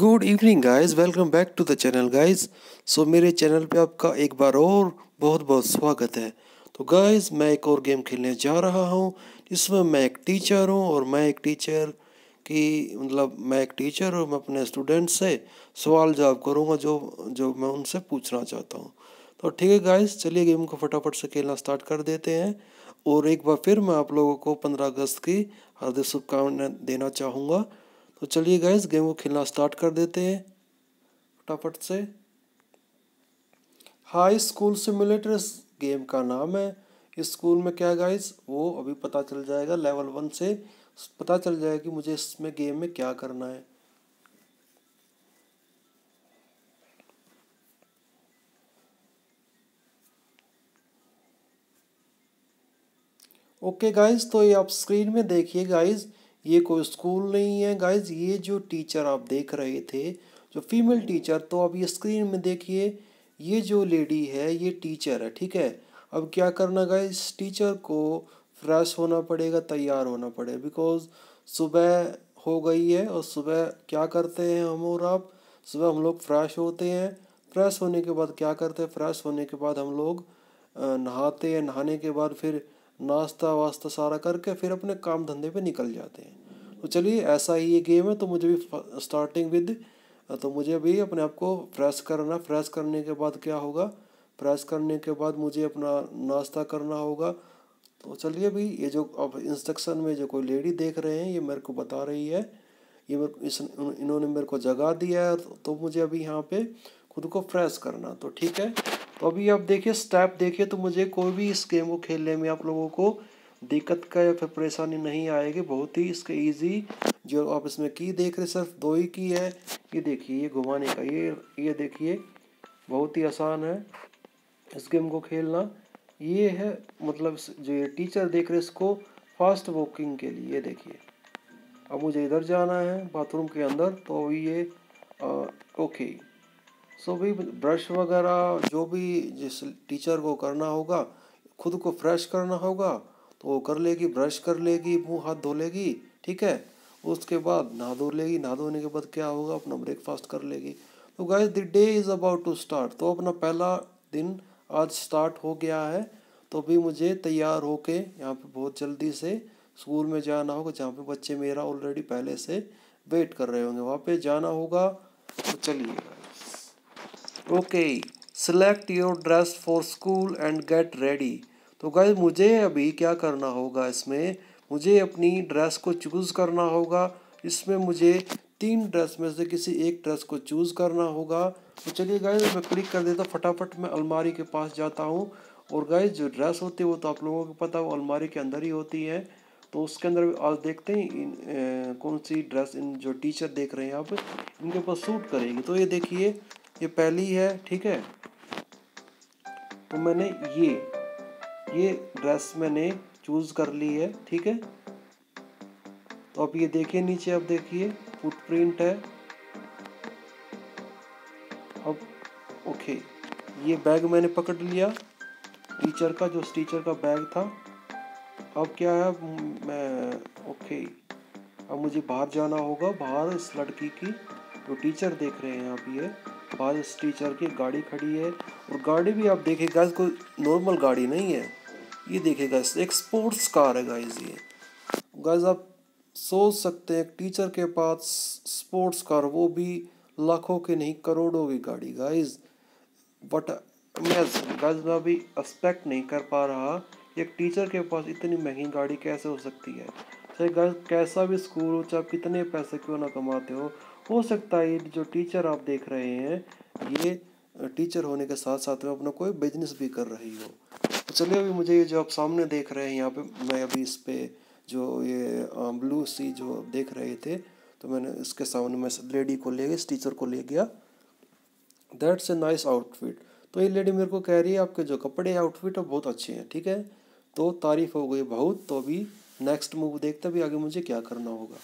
Good evening guys, welcome back to the channel guys. So मेरे channel पे आपका एक बार और बहुत बहुत स्वागत है। तो गाइज मैं एक और गेम खेलने जा रहा हूँ जिसमें मैं एक टीचर हूँ और मैं अपने स्टूडेंट से सवाल जवाब करूँगा जो मैं उनसे पूछना चाहता हूँ। तो ठीक है गाइज, चलिए गेम को फटाफट से खेलना स्टार्ट कर देते हैं। और एक बार फिर मैं आप लोगों को 15 अगस्त की हार्दिक शुभकामनाएं देना चाहूँगा। तो चलिए गाइज गेम को खेलना स्टार्ट कर देते हैं फटाफट से। हाई स्कूल सिमुलेटर गेम का नाम है। स्कूल में क्या गाइज वो अभी पता चल जाएगा, लेवल 1 से पता चल जाएगा कि मुझे इसमें गेम में क्या करना है। ओके गाइज, तो ये आप स्क्रीन में देखिए गाइज, ये कोई स्कूल नहीं है गाइज। ये जो टीचर आप देख रहे थे जो फीमेल टीचर, तो अब ये स्क्रीन में देखिए ये जो लेडी है ये टीचर है, ठीक है। अब क्या करना गाइज, टीचर को फ्रेश होना पड़ेगा, तैयार होना पड़ेगा, बिकॉज सुबह हो गई है। और सुबह क्या करते हैं हम और आप, सुबह हम लोग फ्रेश होते हैं। फ्रेश होने के बाद क्या करते हैं, फ्रेश होने के बाद हम लोग नहाते हैं। नहाने के बाद फिर नाश्ता वास्ता सारा करके फिर अपने काम धंधे पे निकल जाते हैं। तो चलिए ऐसा ही ये गेम है। तो मुझे भी मुझे अभी अपने आप को फ्रेश करना। फ्रेश करने के बाद क्या होगा, फ्रेश करने के बाद मुझे अपना नाश्ता करना होगा। तो चलिए अभी ये जो अब इंस्ट्रक्शन में जो कोई लेडी देख रहे हैं ये मेरे को बता रही है, इन्होंने मेरे को जगा दिया है। तो मुझे अभी यहाँ पे खुद को फ्रेश करना। तो ठीक है, तो अभी आप देखिए स्टेप देखिए। तो मुझे कोई भी इस गेम को खेलने में आप लोगों को दिक्कत का या फिर परेशानी नहीं आएगी। बहुत ही इसके इजी, जो आप इसमें की देख रहे सिर्फ 2 ही की है। ये देखिए ये घुमाने का, ये देखिए बहुत ही आसान है इस गेम को खेलना। ये है मतलब जो ये टीचर देख रहे इसको फास्ट वॉकिंग के लिए। ये देखिए अब मुझे इधर जाना है बाथरूम के अंदर। तो ये ओके सो भी ब्रश वगैरह जो भी जिस टीचर को करना होगा, खुद को फ्रेश करना होगा तो वो कर लेगी, ब्रश कर लेगी, मुंह हाथ धो लेगी, ठीक है। उसके बाद नहा धो लेगी। नहा धोने के बाद क्या होगा, अपना ब्रेकफास्ट कर लेगी। तो guys the day is about to start. तो अपना पहला दिन आज स्टार्ट हो गया है। तो अभी मुझे तैयार होके यहाँ पे बहुत जल्दी से स्कूल में जाना होगा, जहाँ पे बच्चे मेरा ऑलरेडी पहले से वेट कर रहे होंगे, वहाँ पे जाना होगा। तो चलिए okay, select your dress for school and get ready. तो गाइज मुझे अभी क्या करना होगा, इसमें मुझे अपनी ड्रेस को चूज़ करना होगा। इसमें मुझे 3 ड्रेस में से किसी एक ड्रेस को चूज़ करना होगा। तो चलिए गाइज मैं क्लिक कर देता हूँ फटाफट, मैं अलमारी के पास जाता हूँ। और गाइज जो ड्रेस होती है वो तो आप लोगों को पता है वो अलमारी के अंदर ही होती है। तो उसके अंदर आज देखते हैं कौन सी ड्रेस इन जो टीचर देख रहे हैं आप इनके ऊपर सूट करेगी। तो ये देखिए ये पहली है, ठीक है। तो मैंने ये ड्रेस मैंने चूज कर ली है, ठीक है। तो आप ये देखिए नीचे, आप देखिए फुटप्रिंट है। अब ओके ये बैग मैंने पकड़ लिया टीचर का, जो टीचर का बैग था। अब क्या है, मैं ओके अब मुझे बाहर जाना होगा। बाहर इस लड़की की जो टीचर देख रहे हैं आप, ये बाहर इस टीचर की गाड़ी खड़ी है। और गाड़ी भी आप देखिए गाइस कोई नॉर्मल गाड़ी नहीं है, ये देखिए गाइस एक स्पोर्ट्स कार है गाइस। ये गाइस आप सोच सकते हैं टीचर के पास स्पोर्ट्स कार, वो भी लाखों की नहीं करोड़ों की गाड़ी गाइस। बट गाइस मैं अभी एक्सपेक्ट नहीं कर पा रहा एक टीचर के पास इतनी महंगी गाड़ी कैसे हो सकती है। चाहे गाइस कैसा भी स्कूल हो, चाहे कितने पैसे क्यों ना कमाते हो सकता है ये जो टीचर आप देख रहे हैं ये टीचर होने के साथ साथ में अपना कोई बिजनेस भी कर रही हो। तो चलिए अभी मुझे ये जो आप सामने देख रहे हैं यहाँ पे, मैं अभी इस पे जो ये ब्लू सी जो देख रहे थे तो मैंने इसके सामने मैं लेडी को ले गया, इस टीचर को ले गया। That's a nice outfit. तो ये लेडी मेरे को कह रही है आपके जो कपड़े आउटफिट बहुत अच्छे हैं, ठीक है। तो तारीफ हो गई बहुत। तो अभी नेक्स्ट मूव देखते भी आगे मुझे क्या करना होगा।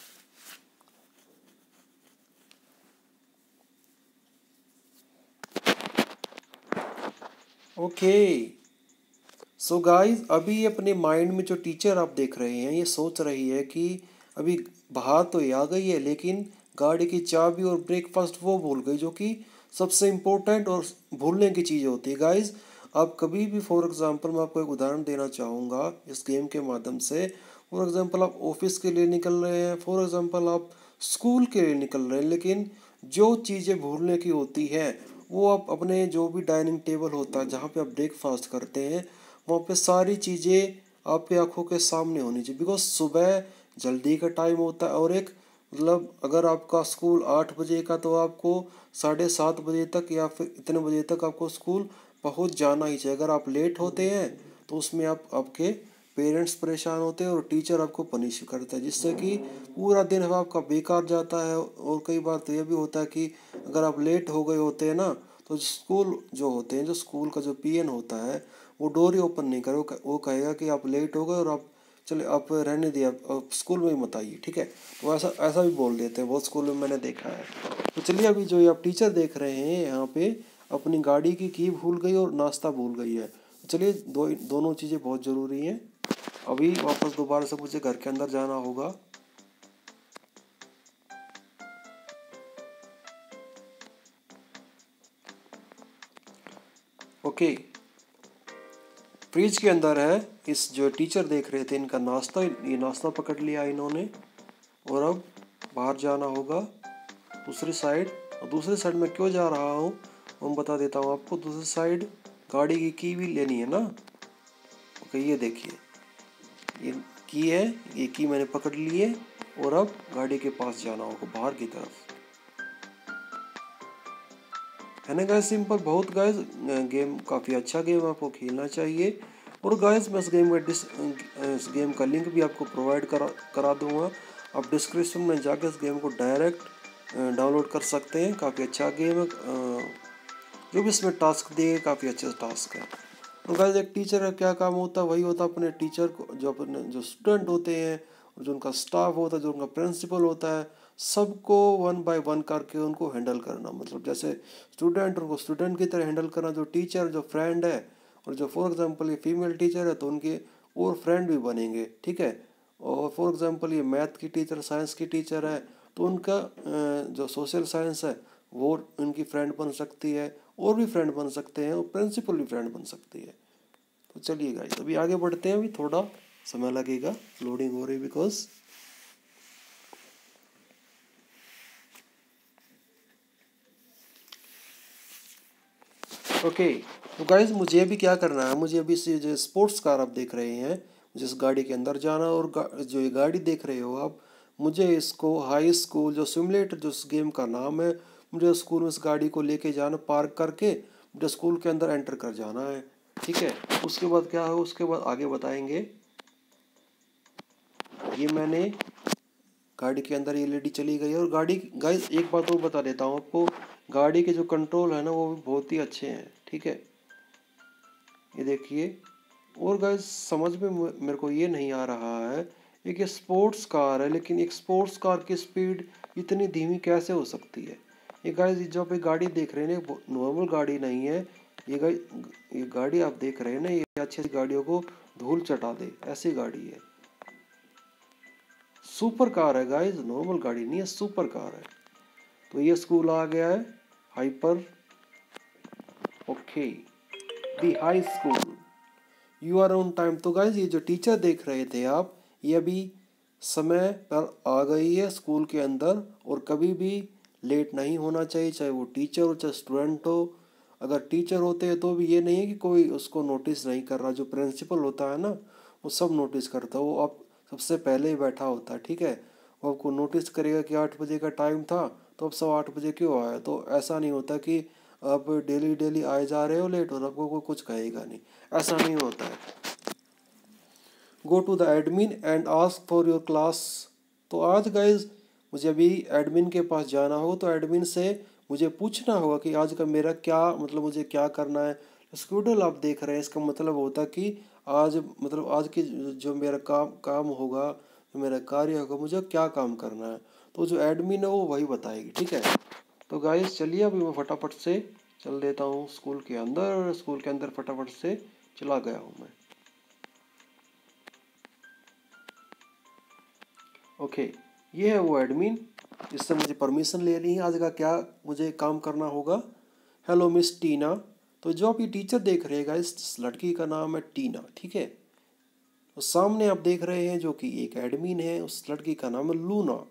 ओके सो गाइज अभी अपने माइंड में जो टीचर आप देख रहे हैं ये सोच रही है कि अभी बाहर तो ये आ गई है लेकिन गाड़ी की चाबी और ब्रेकफास्ट वो भूल गई, जो कि सबसे इम्पोर्टेंट और भूलने की चीज़ होती है। गाइज़ आप कभी भी फॉर एग्ज़ाम्पल मैं आपको एक उदाहरण देना चाहूँगा इस गेम के माध्यम से। फॉर एग्ज़ाम्पल आप ऑफिस के लिए निकल रहे हैं, फॉर एग्ज़ाम्पल आप स्कूल के लिए निकल रहे हैं, लेकिन जो चीज़ें भूलने की होती हैं वो आप अपने जो भी डाइनिंग टेबल होता है जहाँ पे आप ब्रेकफास्ट करते हैं वहाँ पे सारी चीज़ें आपकी आंखों के सामने होनी चाहिए। बिकॉज सुबह जल्दी का टाइम होता है और एक मतलब अगर आपका स्कूल 8 बजे का तो आपको 7:30 बजे तक या फिर इतने बजे तक आपको स्कूल पहुँच जाना ही चाहिए। अगर आप लेट होते हैं तो उसमें आपके पेरेंट्स परेशान होते हैं और टीचर आपको पनिश करता है, जिससे कि पूरा दिन आपका बेकार जाता है। और कई बार तो यह भी होता है कि अगर आप लेट हो गए होते हैं ना तो स्कूल जो होते हैं, जो स्कूल का जो पीएन होता है वो डोर ही ओपन नहीं करे, वो कहेगा कि आप लेट हो गए और आप चले, आप रहने दिए, आप स्कूल में ही मत आइए, ठीक है। वो ऐसा भी बोल देते हैं, बहुत स्कूल में मैंने देखा है। तो चलिए अभी जो ये आप टीचर देख रहे हैं यहाँ पे अपनी गाड़ी की की भूल गई और नाश्ता भूल गई है। चलिए दोनों चीज़ें बहुत ज़रूरी हैं। अभी वापस दोबारा से मुझे घर के अंदर जाना होगा। ओके, फ्रिज के अंदर है इस जो टीचर देख रहे थे इनका नाश्ता, ये नाश्ता पकड़ लिया इन्होंने और अब बाहर जाना होगा दूसरी साइड। और दूसरी साइड में क्यों जा रहा हूँ हम बता देता हूँ आपको। दूसरी साइड गाड़ी की भी लेनी है ना। ओके, ये देखिए ये की है, ये की मैंने पकड़ ली है और अब गाड़ी के पास जाना होगा बाहर की तरफ, है ना गाइस। सिंपल बहुत गाइस, गेम काफ़ी अच्छा गेम आपको खेलना चाहिए। और गाइस मैं इस गेम का लिंक भी आपको प्रोवाइड करा दूंगा। आप डिस्क्रिप्शन में जाकर इस गेम को डायरेक्ट डाउनलोड कर सकते हैं। काफ़ी अच्छा गेम है, जो भी इसमें टास्क दिए काफ़ी अच्छे टास्क है। और गाइस एक टीचर का क्या काम होता है, वही होता है अपने टीचर को, जो अपने जो स्टूडेंट होते हैं और जो उनका स्टाफ होता है, जो उनका प्रिंसिपल होता है, सबको 1 by 1 करके उनको हैंडल करना। मतलब जैसे स्टूडेंट, उनको स्टूडेंट की तरह हैंडल करना। जो टीचर जो फ्रेंड है, और जो फॉर एग्जांपल ये फीमेल टीचर है तो उनके और फ्रेंड भी बनेंगे, ठीक है। और फॉर एग्जांपल ये मैथ की टीचर, साइंस की टीचर है तो उनका जो सोशल साइंस है वो उनकी फ्रेंड बन सकती है, और भी फ्रेंड बन सकते हैं, और प्रिंसिपल भी फ्रेंड बन सकती है। तो चलिए गाइस अभी आगे बढ़ते हैं। अभी थोड़ा समय लगेगा, लोडिंग हो रही है बिकॉज। ओके तो गाइस मुझे अभी क्या करना है, मुझे अभी से जो स्पोर्ट्स कार आप देख रहे हैं मुझे इस गाड़ी के अंदर जाना, और जो ये गाड़ी देख रहे हो आप, मुझे इसको हाई स्कूल जो सिमुलेटर जो इस गेम का नाम है, मुझे स्कूल में इस गाड़ी को लेके जाना, पार्क करके मुझे स्कूल के अंदर एंटर कर जाना है, ठीक है। उसके बाद क्या है, उसके बाद आगे बताएंगे। ये मैंने गाड़ी के अंदर ये लेडी चली गई है। और गाड़ी गाइस एक बात और बता देता हूँ आपको, गाड़ी के जो कंट्रोल है ना वो भी बहुत ही अच्छे हैं, ठीक है। ये देखिए। और गाइस समझ में मेरे को ये नहीं आ रहा है, एक स्पोर्ट्स कार है लेकिन एक स्पोर्ट्स कार की स्पीड इतनी धीमी कैसे हो सकती है। ये गाइस जो पे गाड़ी देख रहे हैं ना, नॉर्मल गाड़ी नहीं है ये गाइस। ये गाड़ी आप देख रहे हैं ना, ये अच्छी गाड़ियों को धूल चटा दे ऐसी गाड़ी है, सुपर कार है गाइस, नॉर्मल गाड़ी नहीं है, सुपर कार है। तो ये स्कूल आ गया है hyper. Okay the high school, you are on time. तो गाइस ये जो टीचर देख रहे थे आप, ये अभी समय पर आ गई है स्कूल के अंदर। और कभी भी लेट नहीं होना चाहिए, चाहे वो टीचर हो चाहे स्टूडेंट हो। अगर टीचर होते हैं तो भी ये नहीं है कि कोई उसको नोटिस नहीं कर रहा, जो प्रिंसिपल होता है ना वो सब नोटिस करता है, वो आप सबसे पहले ही बैठा होता है, ठीक है। वो आपको नोटिस करेगा कि 8 बजे का टाइम था तो आप 8:15 बजे क्यों आया। तो ऐसा नहीं होता कि आप डेली आए जा रहे हो लेट और आपको कोई कुछ कहेगा नहीं, ऐसा नहीं होता है। Go to the admin and ask for your class. तो आज गाइज मुझे अभी एडमिन के पास जाना होगा, तो एडमिन से मुझे पूछना होगा कि आज का मेरा क्या मतलब, मुझे क्या करना है। स्केड्यूल आप देख रहे हैं, इसका मतलब होता है कि आज मतलब आज की जो मेरा काम होगा, जो मेरा कार्य होगा, मुझे क्या काम करना है। तो जो एडमिन है वो वही बताएगी, ठीक है। तो गाइस चलिए अभी मैं फटाफट से चल देता हूँ स्कूल के अंदर। स्कूल के अंदर फटाफट से चला गया हूँ मैं। ओके ये है वो एडमिन, इससे मुझे परमिशन ले ली है। आज का क्या मुझे काम करना होगा, हेलो मिस टीना। तो जो आप ये टीचर देख रहेगा, इस लड़की का नाम है टीना, ठीक है। और सामने आप देख रहे हैं जो कि एक एडमिन है, उस लड़की का नाम है लूना।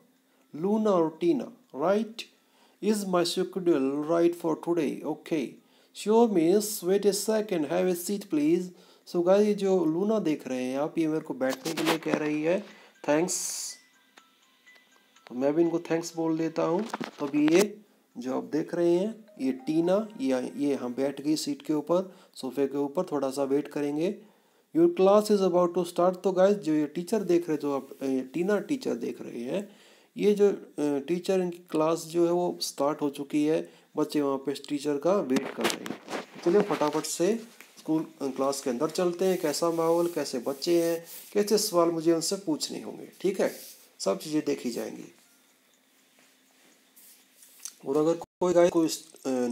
लूना और Tina, right. Is my schedule right for today? Okay sure miss, wait a second, have a seat please. So guys, ये जो लूना देख रहे हैं आप, ये मेरे को बैठने के लिए कह रही है थैंक्स, तो मैं भी इनको थैंक्स बोल देता हूँ। तो अभी ये जो आप देख रहे हैं, ये टीना ये यहाँ बैठ गई सीट के ऊपर, सोफे के ऊपर। थोड़ा सा वेट करेंगे। Your class is about to start. तो गाइस, जो ये टीचर देख रहे, जो आप टीना टीचर देख रहे हैं, ये जो टीचर इनकी क्लास जो है वो स्टार्ट हो चुकी है। बच्चे वहाँ पे टीचर का वेट कर रहे हैं। चलिए फटाफट से स्कूल क्लास के अंदर चलते हैं। कैसा माहौल, कैसे बच्चे हैं, कैसे सवाल मुझे उनसे पूछने होंगे, ठीक है, सब चीज़ें देखी जाएंगी। और अगर कोई गाइस कोई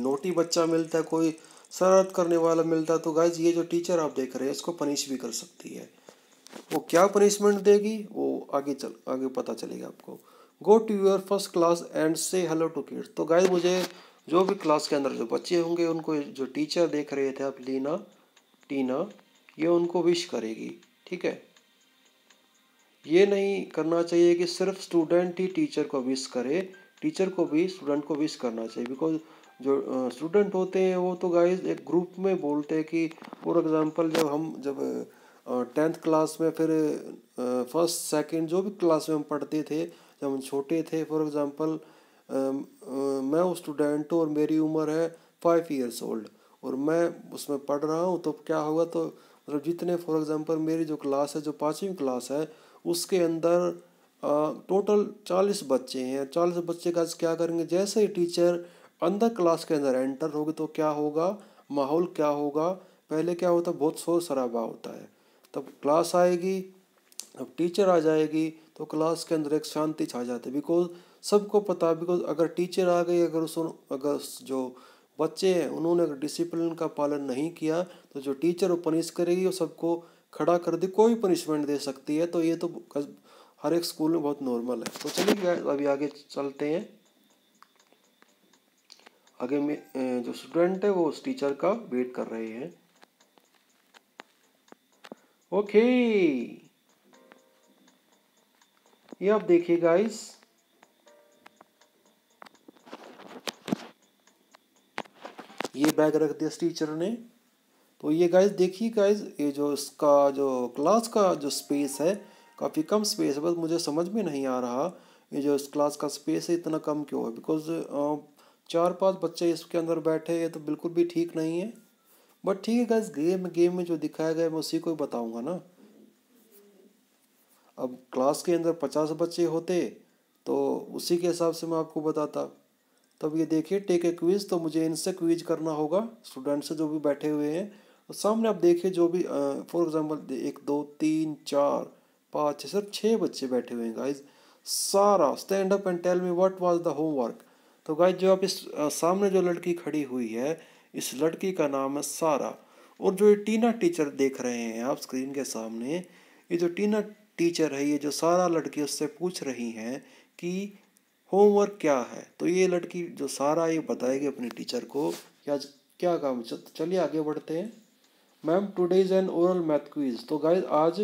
नोटी बच्चा मिलता है, कोई शरारत करने वाला मिलता है, तो गाइस ये जो टीचर आप देख रहे हैं इसको पनिश भी कर सकती है। वो क्या पनिशमेंट देगी वो आगे पता चलेगा आपको। Go to your first class and say hello to kids. तो गाइस, मुझे जो भी क्लास के अंदर जो बच्चे होंगे उनको जो टीचर देख रहे थे आप, लीना टीना, ये उनको विश करेगी, ठीक है। ये नहीं करना चाहिए कि सिर्फ स्टूडेंट ही टीचर को विश करे, टीचर को भी स्टूडेंट को विश करना चाहिए। बिकॉज जो स्टूडेंट होते हैं वो तो गाइज एक ग्रुप में बोलते हैं कि फॉर एग्जांपल जब 10th क्लास में, फिर फर्स्ट सेकंड जो भी क्लास में हम पढ़ते थे जब हम छोटे थे, फॉर एग्जांपल मैं वो स्टूडेंट हूँ और मेरी उम्र है 5 years old और मैं उसमें पढ़ रहा हूँ, तो क्या होगा, तो मतलब जितने फॉर एग्जांपल मेरी जो क्लास है, जो 5वीं क्लास है, उसके अंदर टोटल 40 बच्चे हैं। 40 बच्चे का क्या करेंगे, जैसे ही टीचर अंदर क्लास के अंदर एंटर होगी तो क्या होगा, माहौल क्या होगा। पहले क्या होता है, बहुत शोर शराबा होता है। तब क्लास आएगी, अब टीचर आ जाएगी, तो क्लास के अंदर एक शांति छा जाती है। बिकॉज सबको पता, बिकॉज अगर टीचर आ गई, अगर जो बच्चे हैं उन्होंने अगर डिसिप्लिन का पालन नहीं किया तो जो टीचर वो पनिश करेगी, वो सबको खड़ा कर दी, कोई पनिशमेंट दे सकती है। तो ये तो हर एक स्कूल में बहुत नॉर्मल है। तो चलिए अभी आगे चलते हैं। आगे में जो स्टूडेंट है वो उस टीचर का वेट कर रहे हैं। ओके, ये आप देखिए गाइस, ये बैग रख दिया टीचर ने। तो ये गाइस देखिए गाइस, ये जो इसका जो क्लास का जो स्पेस है काफ़ी कम स्पेस है। बस मुझे समझ में नहीं आ रहा ये जो इस क्लास का स्पेस है इतना कम क्यों है। बिकॉज 4-5 बच्चे इसके अंदर बैठे, ये तो बिल्कुल भी ठीक नहीं है। बट ठीक है गाइस, गेम में जो दिखाया गया मैं उसी को बताऊंगा ना। अब क्लास के अंदर 50 बच्चे होते तो उसी के हिसाब से मैं आपको बताता। तब ये देखिए टेक ए क्विज, तो मुझे इनसे क्विज करना होगा, स्टूडेंट से जो भी बैठे हुए हैं। और सामने आप देखिए जो भी फॉर एग्जाम्पल 1 2 3 4 5 सिर्फ 6 बच्चे बैठे हुए हैं गाइज। सारा stand up and tell me what was the homework. तो गाइज जो आप इस सामने जो लड़की खड़ी हुई है, इस लड़की का नाम है सारा। और जो ये टीना टीचर देख रहे हैं आप स्क्रीन के सामने, ये जो टीना टीचर है, ये जो सारा लड़की उससे पूछ रही हैं कि होमवर्क क्या है। तो ये लड़की जो सारा ये बताएगी अपने टीचर को कि आज क्या काम। चलिए आगे बढ़ते हैं। Ma'am today is an oral math quiz. तो गाइज आज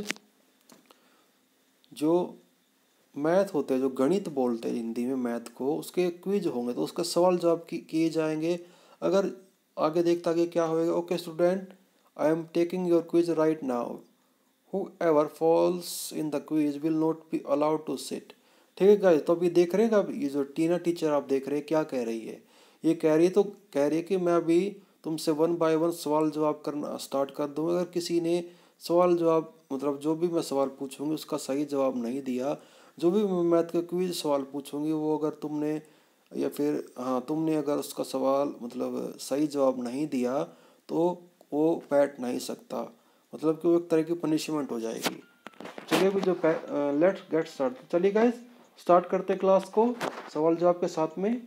जो मैथ होते हैं, जो गणित बोलते हैं हिंदी में मैथ को, उसके क्विज होंगे। तो उसका सवाल जवाब किए जाएंगे। अगर आगे देखता कि क्या होएगा, okay student I am taking your quiz right now, whoever falls in the quiz will not be allowed to sit. ठीक है गाइस, तो अभी देख रहे हैं अब ये जो टीना टीचर आप देख रहे हैं क्या कह रही है। ये कह रही है कि मैं अभी तुमसे 1 by 1 सवाल जवाब करना स्टार्ट कर दूँगा। अगर किसी ने सवाल जवाब मतलब जो भी मैं सवाल पूछूँगी उसका सही जवाब नहीं दिया, जो भी मैथ के क्विज सवाल पूछूंगी वो अगर तुमने या फिर तुमने अगर उसका सवाल मतलब सही जवाब नहीं दिया तो वो बैठ नहीं सकता, मतलब कि वो एक तरह की पनिशमेंट हो जाएगी। चलिए भी जो लेट्स गेट स्टार्ट। चलिए गाइस स्टार्ट करते क्लास को सवाल जवाब के साथ में।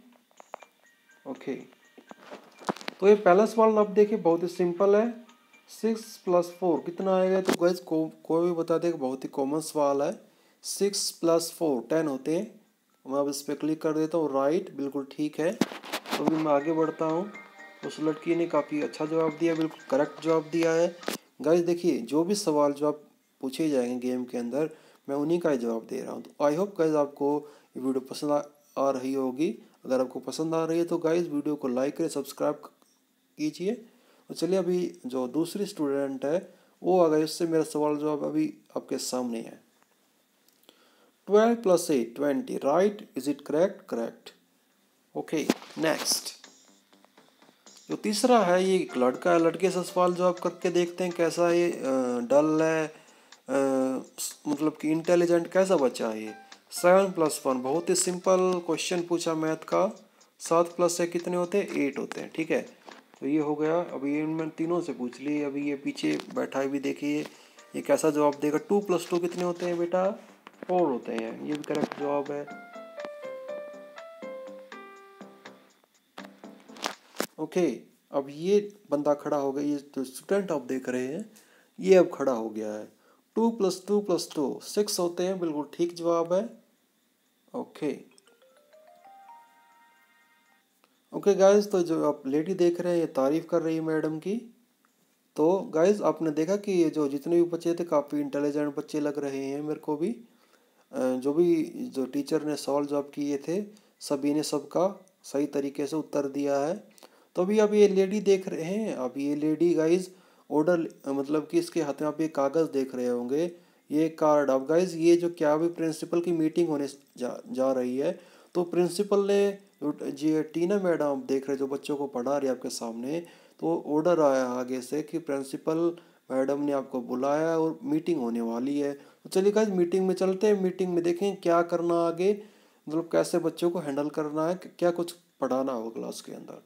ओके, तो ये पहला सवाल आप देखिए बहुत ही सिंपल है। 6 + 4 कितना आएगा। तो गाइस कोई भी बता देगा, बहुत ही कॉमन सवाल है। 6 + 4 10 होते हैं, मैं अब इस पर क्लिक कर देता हूँ, राइट, बिल्कुल ठीक है। तो भी मैं आगे बढ़ता हूँ। उस लड़की ने काफ़ी अच्छा जवाब दिया, बिल्कुल करेक्ट जवाब दिया है। गाइस देखिए, जो भी सवाल जो आप पूछे जाएंगे गेम के अंदर, मैं उन्हीं का ही जवाब दे रहा हूँ। तो आई होप गाइस आपको ये वीडियो पसंद आ रही होगी। अगर आपको पसंद आ रही है तो गाइस वीडियो को लाइक करें, सब्सक्राइब कीजिए। और चलिए अभी जो दूसरी स्टूडेंट है वो आ गई, उससे मेरा सवाल जवाब अभी आपके सामने है। 12 + 8 20, right, is it correct? Correct, okay. Next जो तीसरा है, ये एक लड़का है, लड़के से सवाल जवाब करके देखते हैं कैसा ये डल है, मतलब कि इंटेलिजेंट कैसा बच्चा है ये। 7 + 1, बहुत ही सिंपल क्वेश्चन पूछा मैथ का। 7 + 1 कितने होते हैं? 8 होते हैं, ठीक है। तो ये हो गया। अभी इनमें तीनों से पूछ ली, अभी ये पीछे बैठा है भी, देखिए ये कैसा जवाब देगा। 2 + 2 कितने होते हैं बेटा? 4 होते हैं, ये भी करेक्ट जवाब है, ओके। अब ये बंदा खड़ा हो गया, ये जो स्टूडेंट आप देख रहे हैं ये अब खड़ा हो गया है। 2 + 2 + 2 6 होते हैं, बिल्कुल ठीक जवाब है, ओके। ओके गाइज, तो जो आप लेडी देख रहे हैं ये तारीफ़ कर रही है मैडम की। तो गाइज आपने देखा कि ये जो जितने भी बच्चे थे काफ़ी इंटेलिजेंट बच्चे लग रहे हैं मेरे को भी। जो टीचर ने सवाल जवाब किए थे सभी ने सबका सही तरीके से उत्तर दिया है। तो अभी आप ये लेडी देख रहे हैं, अब ये लेडी गाइज ऑर्डर, मतलब कि इसके हाथ में आप ये कागज़ देख रहे होंगे, ये कार्ड। अब गाइज ये जो क्या भी प्रिंसिपल की मीटिंग होने जा रही है, तो प्रिंसिपल ने जी टीना मैडम आप देख रहे जो बच्चों को पढ़ा रही है आपके सामने, तो ऑर्डर आया आगे से कि प्रिंसिपल मैडम ने आपको बुलाया और मीटिंग होने वाली है। तो चलिए गाइस मीटिंग में चलते हैं, मीटिंग में देखें क्या करना आगे, मतलब कैसे बच्चों को हैंडल करना है, क्या कुछ पढ़ाना होगा क्लास के अंदर।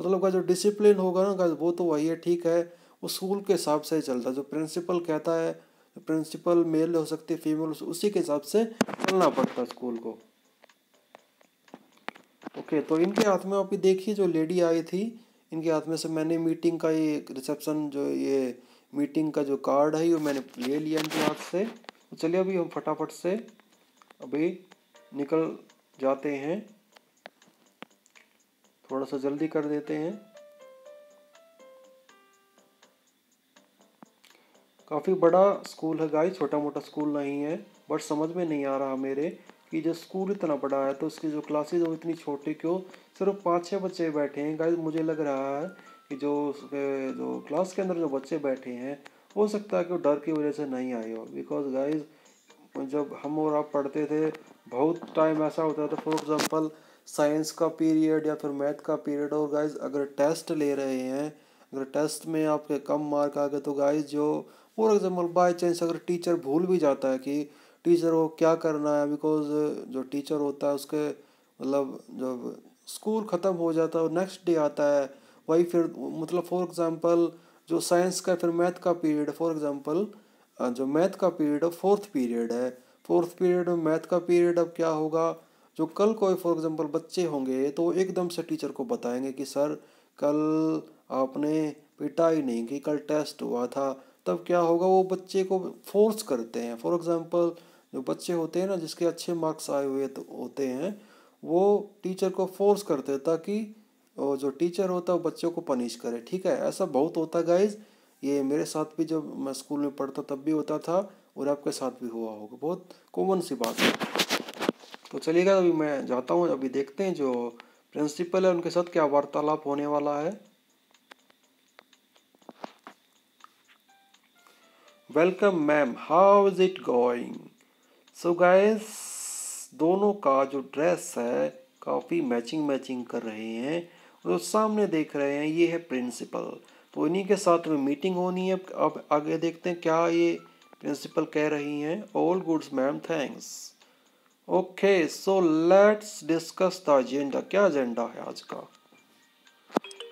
मतलब का जो डिसिप्लिन होगा ना गाइस वो तो वही है, ठीक है, वो स्कूल के हिसाब से ही चलता है। जो प्रिंसिपल कहता है, प्रिंसिपल मेल हो सकती है फीमेल, उसी के हिसाब से चलना पड़ता है स्कूल को, ओके। तो इनके हाथ में आप भी देखिए जो लेडी आई थी, इनके हाथ में से मैंने मीटिंग का ये रिसेप्शन जो ये मीटिंग का जो कार्ड है वो मैंने ले लिया इनके हाथ से। तो चलिए अभी हम फटाफट से अभी निकल जाते हैं, थोड़ा सा जल्दी कर देते हैं। काफ़ी बड़ा स्कूल है गाइस, छोटा मोटा स्कूल नहीं है। बट समझ में नहीं आ रहा मेरे कि जो स्कूल इतना बड़ा है तो उसकी जो क्लासेज वो इतनी छोटी क्यों, सिर्फ 5-6 बच्चे बैठे हैं। गाइस मुझे लग रहा है कि जो क्लास के अंदर जो बच्चे बैठे हैं हो सकता है कि वो डर की वजह से नहीं आए हो। बिकॉज गाइस जब हम और आप पढ़ते थे बहुत टाइम ऐसा होता था, फॉर एग्जांपल साइंस का पीरियड या फिर मैथ का पीरियड, और गाइस अगर टेस्ट ले रहे हैं, अगर टेस्ट में आपके कम मार्क आ गए तो गाइस जो फॉर एग्जाम्पल बाई चांस अगर टीचर भूल भी जाता है कि टीचर को क्या करना है, बिकॉज जो टीचर होता है उसके मतलब जब स्कूल ख़त्म हो जाता है और नेक्स्ट डे आता है वही फिर, मतलब फॉर एग्जांपल जो साइंस का फिर मैथ का पीरियड, फॉर एग्जांपल जो मैथ का पीरियड है फोर्थ पीरियड में मैथ का पीरियड, अब क्या होगा जो कल कोई फॉर एग्जांपल बच्चे होंगे तो एकदम से टीचर को बताएंगे कि सर कल आपने पिटा ही नहीं कि कल टेस्ट हुआ था। तब क्या होगा वो बच्चे को फोर्स करते हैं। फॉर एग्जांपल जो बच्चे होते हैं ना जिसके अच्छे मार्क्स आए हुए तो होते हैं, वो टीचर को फोर्स करते हैं ताकि जो टीचर होता है वो बच्चों को पनिश करे, ठीक है। ऐसा बहुत होता है गाइज, ये मेरे साथ भी जब मैं स्कूल में पढ़ता तब भी होता था और आपके साथ भी हुआ होगा, बहुत कॉमन सी बात है। तो चलिएगा अभी मैं जाता हूँ, अभी देखते हैं जो प्रिंसिपल है उनके साथ क्या वार्तालाप होने वाला है। Welcome ma'am, how is it going? So guys दोनों का जो ड्रेस है काफ़ी मैचिंग कर रहे हैं। जो सामने देख रहे हैं ये है प्रिंसिपल, तो इन्हीं के साथ में मीटिंग होनी है। अब आगे देखते हैं क्या ये प्रिंसिपल कह रही हैं। All goods ma'am, thanks, okay. So let's discuss the agenda, क्या एजेंडा है आज का।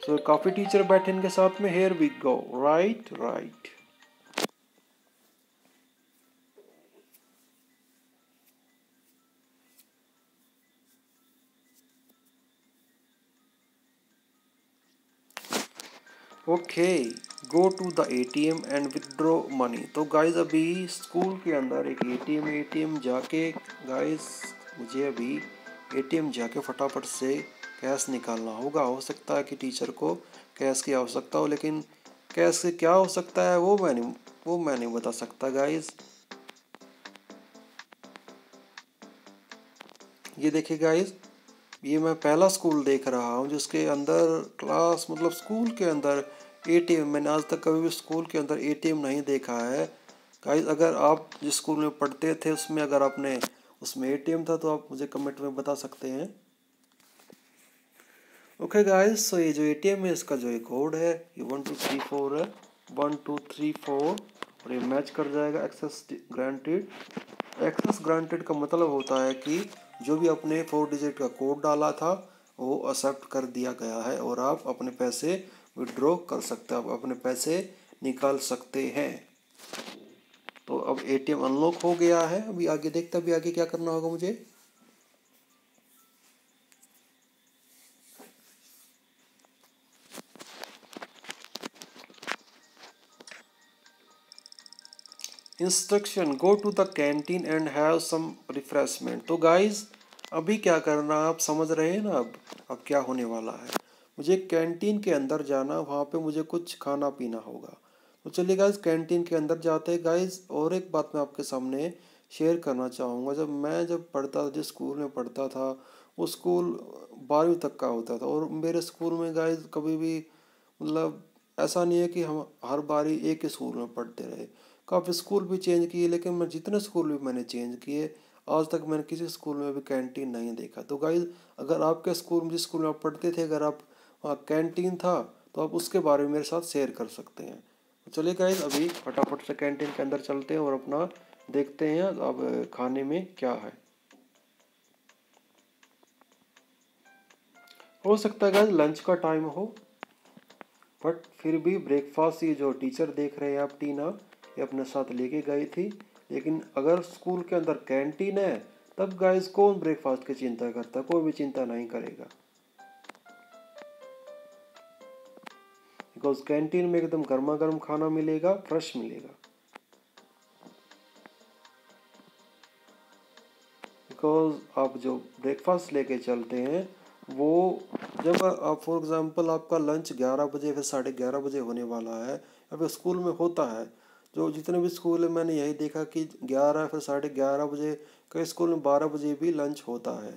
सो काफ़ी टीचर बैठे इनके साथ में। Here we go, right. Okay, go to the ATM and withdraw money. तो गाइज अभी स्कूल के अंदर एक ATM जाके गाइज मुझे अभी एटीएम जाके फटाफट से कैश निकालना होगा। हो सकता है कि टीचर को कैश की आवश्यकता हो, लेकिन कैश से क्या हो सकता है वो मैं नहीं बता सकता गाइज। ये देखिए गाइज, ये मैं पहला स्कूल देख रहा हूँ जिसके अंदर क्लास मतलब स्कूल के अंदर एटीएम, मैंने आज तक कभी भी स्कूल के अंदर एटीएम नहीं देखा है गाइज। अगर आप जिस स्कूल में पढ़ते थे उसमें अगर आपने उसमें एटीएम था तो आप मुझे कमेंट में बता सकते हैं। ओके गाइज, सो ये जो एटीएम है इसका जो ये कोड है ये 1234 है, 1234, और ये मैच कर जाएगा एक्सेस ग्रांटेड। एक्सेस ग्रांटेड का मतलब होता है कि जो भी आपने 4 डिजिट का कोड डाला था वो एक्सेप्ट कर दिया गया है और आप अपने पैसे विड्रॉ कर सकते हैं, आप अपने पैसे निकाल सकते हैं। तो अब एटीएम अनलॉक हो गया है। अभी आगे देखते हैं अभी आगे क्या करना होगा मुझे। Instruction, go to the canteen and have some refreshment. तो गाइज अभी क्या करना आप समझ रहे हैं ना, अब क्या होने वाला है, मुझे कैंटीन के अंदर जाना, वहाँ पे मुझे कुछ खाना पीना होगा। तो चलिए गाइज कैंटीन के अंदर जाते हैं गाइज। और एक बात मैं आपके सामने शेयर करना चाहूँगा, जब मैं पढ़ता था, जिस स्कूल में पढ़ता था वो स्कूल 12वीं तक का होता था, और मेरे स्कूल में गाइज कभी भी मतलब ऐसा नहीं है कि हम हर बारी एक ही स्कूल में पढ़ते रहे। काफ़ी स्कूल भी चेंज किए, लेकिन मैं जितने स्कूल भी मैंने चेंज किए आज तक मैंने किसी स्कूल में भी कैंटीन नहीं देखा। तो गाइज अगर आपके स्कूल में, जिस स्कूल में आप पढ़ते थे, अगर आप वहाँ कैंटीन था तो आप उसके बारे में मेरे साथ शेयर कर सकते हैं। चलिए गाइज अभी फटाफट से कैंटीन के अंदर चलते हैं और अपना देखते हैं अब खाने में क्या है। हो सकता है गाइज लंच का टाइम हो, बट फिर भी ब्रेकफास्ट ये जो टीचर देख रहे हैं आप, टीना, ये अपने साथ लेके गई थी। लेकिन अगर स्कूल के अंदर कैंटीन है तब गाइज कौन ब्रेकफास्ट की चिंता करता, कोई भी चिंता नहीं करेगा, बिकॉज कैंटीन में एकदम गर्मा गर्म खाना मिलेगा, फ्रेश मिलेगा, बिकॉज आप जो ब्रेकफास्ट लेके चलते हैं वो, जब आप फॉर एग्जांपल आपका लंच 11 बजे फिर 11:30 बजे होने वाला है, अब स्कूल में होता है, जो जितने भी स्कूल है मैंने यही देखा कि 11 फिर 11:30 बजे, कई स्कूल में 12 बजे भी लंच होता है।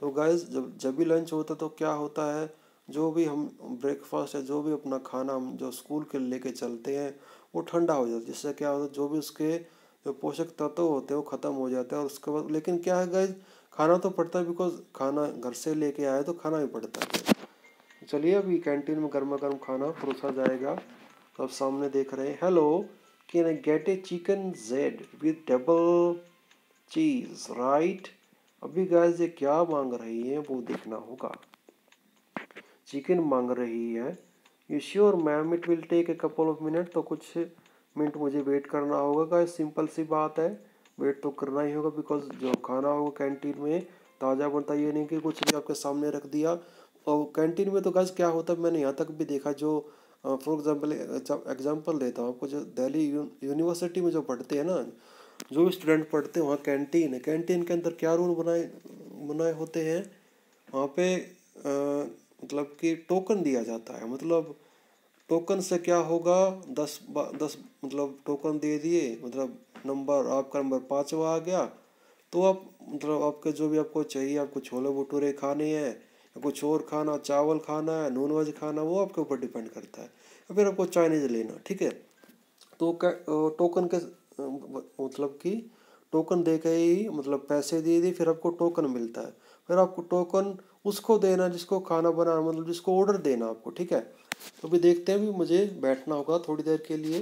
तो गाइज जब भी लंच होता तो क्या होता है, जो भी हम ब्रेकफास्ट है, जो भी अपना खाना हम जो स्कूल के लेके चलते हैं वो ठंडा हो जाता है, जिससे क्या होता है जो भी उसके जो पोषक तत्व होते हैं वो ख़त्म हो जाते हैं। और उसके बाद लेकिन क्या है गाइज, खाना तो पड़ता है, बिकॉज खाना घर से लेके आए तो खाना भी पड़ता है। चलिए अभी कैंटीन में गर्मा गर्म खाना परोसा जाएगा। तो आप सामने देख रहे हैं, hello can I get a chicken Z with double cheese right. अभी गाइज ये क्या मांग रही है वो देखना होगा, चिकन मांग रही है। You sure ma'am it will take a couple of minute. तो कुछ मिनट मुझे वेट करना होगा गाइस, सिंपल सी बात है, वेट तो करना ही होगा, बिकॉज जो खाना होगा कैंटीन में ताज़ा बनता, ये नहीं कि कुछ भी आपके सामने रख दिया। और कैंटीन में तो गाइस क्या होता है, मैंने यहाँ तक भी देखा, जो फॉर एग्जाम्पल एग्जाम्पल देता हूँ आपको, जो दिल्ली यूनिवर्सिटी में जो पढ़ते हैं ना, जो स्टूडेंट पढ़ते हैं, वहाँ कैंटीन है। कैंटीन के अंदर क्या रूल बनाए होते हैं, वहाँ पर मतलब कि टोकन दिया जाता है। मतलब टोकन से क्या होगा, 10 मतलब टोकन दे दिए, मतलब नंबर आपका नंबर 5वां आ गया तो आप मतलब आपके जो भी आपको चाहिए, आपको छोले भटूरे खाने हैं या कुछ और खाना, चावल खाना है, नॉन वेज खाना, वो आपके ऊपर डिपेंड करता है। या फिर आपको चाइनीज लेना, ठीक है, तो टोकन के मतलब कि टोकन दे के ही मतलब पैसे दे दिए, फिर आपको टोकन मिलता है, फिर आपको टोकन उसको देना जिसको खाना बनाना, मतलब जिसको ऑर्डर देना आपको, ठीक है। तो अभी देखते हैं, भी मुझे बैठना होगा थोड़ी देर के लिए,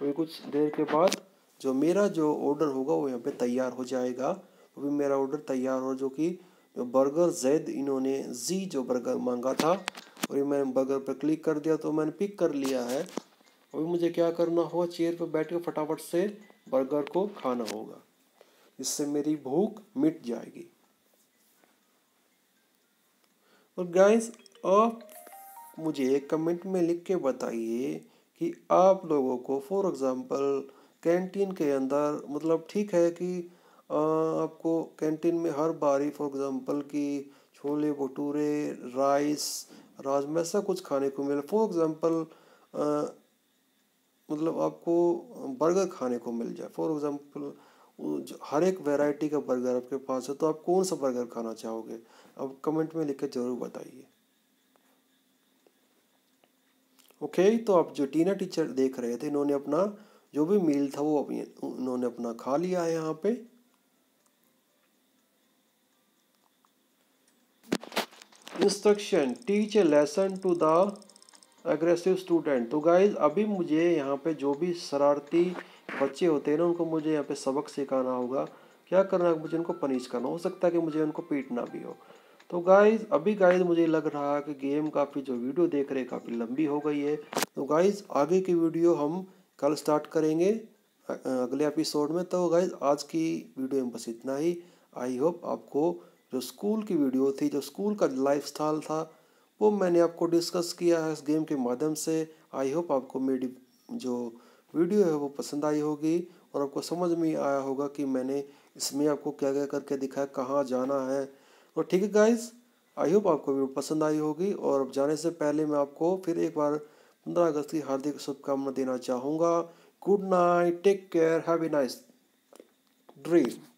अभी कुछ देर के बाद जो मेरा जो ऑर्डर होगा वो यहाँ पे तैयार हो जाएगा। अभी मेरा ऑर्डर तैयार हो, जो कि जो बर्गर जेड, इन्होंने जी जो बर्गर मांगा था, और ये मैंने बर्गर पर क्लिक कर दिया तो मैंने पिक कर लिया है। अभी मुझे क्या करना होगा, चेयर पर बैठ कर फटाफट से बर्गर को खाना होगा, इससे मेरी भूख मिट जाएगी। और गाइस आप मुझे कमेंट में लिख के बताइए कि आप लोगों को फॉर एग्जांपल कैंटीन के अंदर, मतलब ठीक है कि आपको कैंटीन में हर बारी फॉर एग्ज़ाम्पल कि छोले भटूरे, राइस, राजमा, ऐसा कुछ खाने को मिले। फॉर एग्ज़ाम्पल मतलब आपको बर्गर खाने को मिल जाए, फॉर एग्ज़ाम्पल हर एक वैरायटी का बर्गर आपके पास है, तो आप कौन सा बर्गर खाना चाहोगे? आप कमेंट में लिख के ज़रूर बताइए। ओके, तो आप जो टीना टीचर देख रहे थे, इन्होंने अपना जो भी मील था वो इन्होंने अपना खा लिया है यहाँ पे। Instruction, teach a lesson to the aggressive student. तो गाइज अभी मुझे यहाँ पे जो भी शरारती बच्चे होते हैं ना, उनको मुझे यहाँ पे सबक सिखाना होगा। क्या करना है? मुझे उनको पनिश करना, हो सकता है कि मुझे उनको पीटना भी हो। तो गाइज अभी गाइज मुझे लग रहा है कि गेम काफ़ी जो वीडियो देख रहे काफ़ी लंबी हो गई है। तो गाइज आगे की वीडियो हम कल स्टार्ट करेंगे अगले एपिसोड में। तो गाइज आज की वीडियो में बस इतना ही। आई होप आपको जो स्कूल की वीडियो थी, जो स्कूल का लाइफ स्टाइल था, वो मैंने आपको डिस्कस किया है इस गेम के माध्यम से। आई होप आपको मेरी जो वीडियो है वो पसंद आई होगी और आपको समझ में आया होगा कि मैंने इसमें आपको क्या क्या करके दिखाया, कहाँ जाना है। तो ठीक है गाइज, आई होप आपको वीडियो पसंद आई होगी। और अब जाने से पहले मैं आपको फिर एक बार 15 अगस्त की हार्दिक शुभकामना देना चाहूँगा। Good night, take care, have a nice dream.